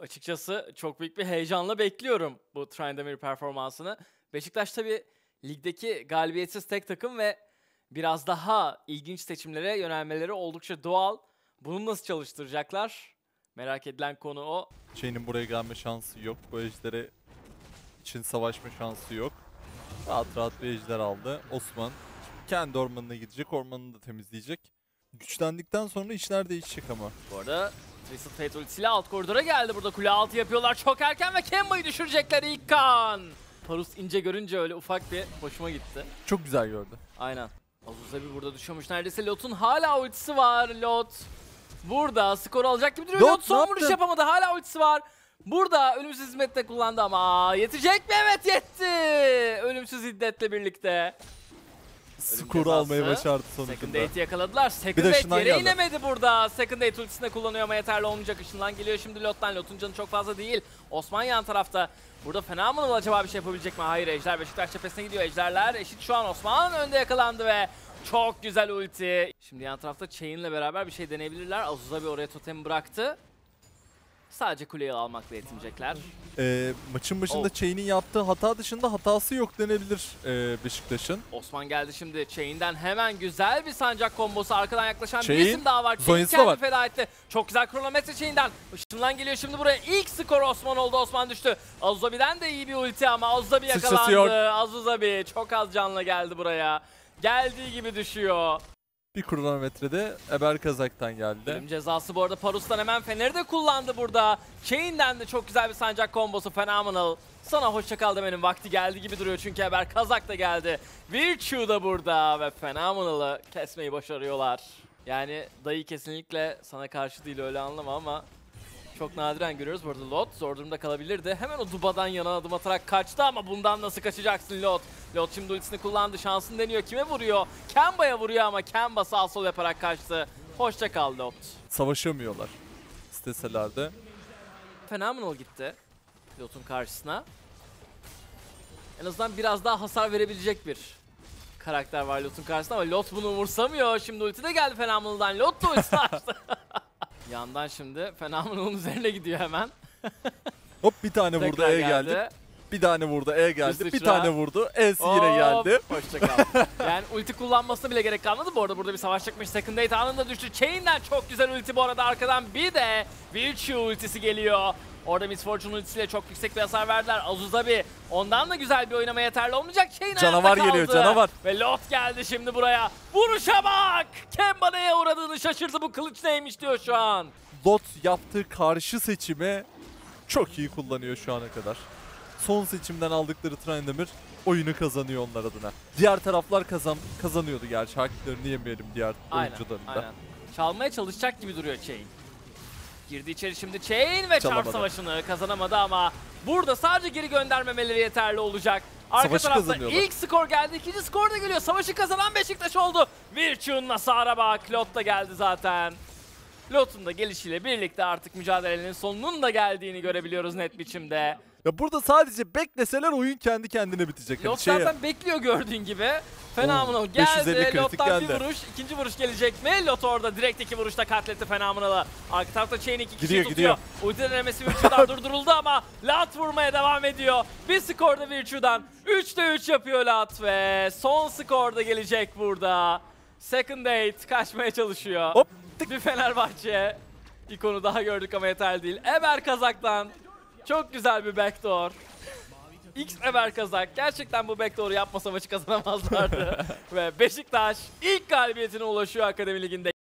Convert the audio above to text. Açıkçası çok büyük bir heyecanla bekliyorum bu Tryndamere performansını. Beşiktaş tabii ligdeki galibiyetsiz tek takım ve biraz daha ilginç seçimlere yönelmeleri oldukça doğal. Bunu nasıl çalıştıracaklar? Merak edilen konu o. Chain'in buraya gelme şansı yok. Bu ejderi için savaşma şansı yok. Rahat rahat bir ejder aldı. Osman kendi ormanına gidecek. Ormanını da temizleyecek. Güçlendikten sonra işler değişecek ama. Bu arada Twisted Fate ultisiyle alt koridora geldi. Burada kule altı yapıyorlar çok erken ve Kemba'yı düşürecekler ilk kan. Parus ince görünce öyle ufak bir hoşuma gitti. Çok güzel gördü. Aynen. Azuzabi burada düşüyormuş neredeyse. Lot'un hala ultisi var. Lot burada skoru alacak gibi duruyor. Lot son vuruş yapamadı. Hala ultisi var. Burada ölümsüz hizmette kullandı ama yetecek mi? Evet yetti. Ölümsüz hiddetle birlikte. Skoru almayı başardı sonuçta. Secondate'i yakaladılar. Secondate yere inemedi burada. Secondate ultisini kullanıyor ama yeterli olmayacak. Işınlan geliyor şimdi Lot'tan. Lot'un canı çok fazla değil. Osman yan tarafta. Burada Phenomenal acaba bir şey yapabilecek mi? Hayır, ejder Beşiktaş cephesine gidiyor. Ejderler eşit şu an. Osman önde yakalandı ve çok güzel ulti. Şimdi yan tarafta Chain'le beraber bir şey deneyebilirler. Azuzabi oraya totemi bıraktı. Sadece kuleyi almakla yetinecekler. Maçın başında Chain'in yaptığı hata dışında hatası yok denebilir Beşiktaş'ın. Osman geldi şimdi Chain'den hemen güzel bir sancak kombosu. Arkadan yaklaşan bir isim daha var. Chain kendi feda etti. Çok güzel kronometre Chain'den. Işınlan geliyor şimdi buraya. İlk skor Osman oldu. Osman düştü. Azuzabi'den de iyi bir ulti ama Azuzabi yakalandı. Azuzabi çok az canlı geldi buraya. Geldiği gibi düşüyor. Bir kronometrede Aberkazak'tan geldi. Ölüm cezası bu arada Parus'tan hemen Fener'i de kullandı burada. Chain'den de çok güzel bir sancak kombosu. Phenomenal. Sana hoşçakal demenin vakti geldi gibi duruyor çünkü Aberkazak da geldi. Virtue da burada ve Phenomenal'ı kesmeyi başarıyorlar. Yani dayı kesinlikle sana karşı değil öyle anlama ama çok nadiren görüyoruz. Bu arada Lot zor durumda kalabilirdi. Hemen o dubadan yana adım atarak kaçtı ama bundan nasıl kaçacaksın Lot? Lot şimdi ultisini kullandı. Şansını deniyor. Kime vuruyor? Kemba'ya vuruyor ama Kemba sağ sol yaparak kaçtı. Hoşça kal Lot. Savaşamıyorlar. İsteseler de. Phenomenal gitti Lot'un karşısına. En azından biraz daha hasar verebilecek bir karakter var Lot'un karşısında ama Lot bunu umursamıyor. Şimdi ulti de geldi Phenomenal'dan. Lot da ultisini açtı. Yandan şimdi Phenomenal'ın üzerine gidiyor hemen. Hop bir tane vurdu E geldi. Bir tane vurdu E geldi. Bir tane vurdu E'si yine geldi. Hoşçakal. Yani ulti kullanmasına bile gerek kalmadı. Bu arada burada bir savaş çıkmış. Secondate anında düştü. Chain'den çok güzel ulti bu arada. Arkadan bir de Virtue ultisi geliyor. Orada Miss Fortune ultisiyle çok yüksek bir hasar verdiler. Azuzabi ondan da güzel bir oynama yeterli olmayacak. Chain canavar geliyor canavar. Ve Lot geldi şimdi buraya. Vuruşa bak! Kemba neye uğradığını şaşırdı. Bu kılıç neymiş diyor şu an. Lot yaptığı karşı seçimi çok iyi kullanıyor şu ana kadar. Son seçimden aldıkları Tryndamere oyunu kazanıyor onlar adına. Diğer taraflar kazanıyordu gerçi. Haklarını yemeyelim diğer oyuncularında. Aynen. Çalmaya çalışacak gibi duruyor Chain. Girdi içeri şimdi Chain ve çarp savaşını kazanamadı ama burada sadece geri göndermemeleri yeterli olacak. Arka tarafta ilk skor geldi, ikinci skor da geliyor. Savaşı kazanan Beşiktaş oldu. Virtue'nun hasara bak, Lot da geldi zaten. Lot'un da gelişiyle birlikte artık mücadelenin sonunun da geldiğini görebiliyoruz net biçimde. Ya burada sadece bekleseler oyun kendi kendine bitecek. Lot zaten bekliyor gördüğün gibi. Phenomenal geldi. Lot'tan bir vuruş. İkinci vuruş gelecek mi? Lot orada direkt iki vuruşta katletti Phenomenal'ı. Arka tarafta Chain iki kişiyi tutuyor. Ulti denemesi Virtue'dan durduruldu ama Lot vurmaya devam ediyor. Bir skorda Virtue'dan. 3'te 3 yapıyor Lot ve son skorda gelecek burada. Secondate kaçmaya çalışıyor. Hop, bir Fenerbahçe ikonu daha gördük ama yeterli değil. Aberkazak'tan çok güzel bir backdoor. X Aberkazak. Gerçekten bu backdoor'u yapmasa maçı kazanamazlardı. Ve Beşiktaş ilk galibiyetine ulaşıyor Akademi Liginde.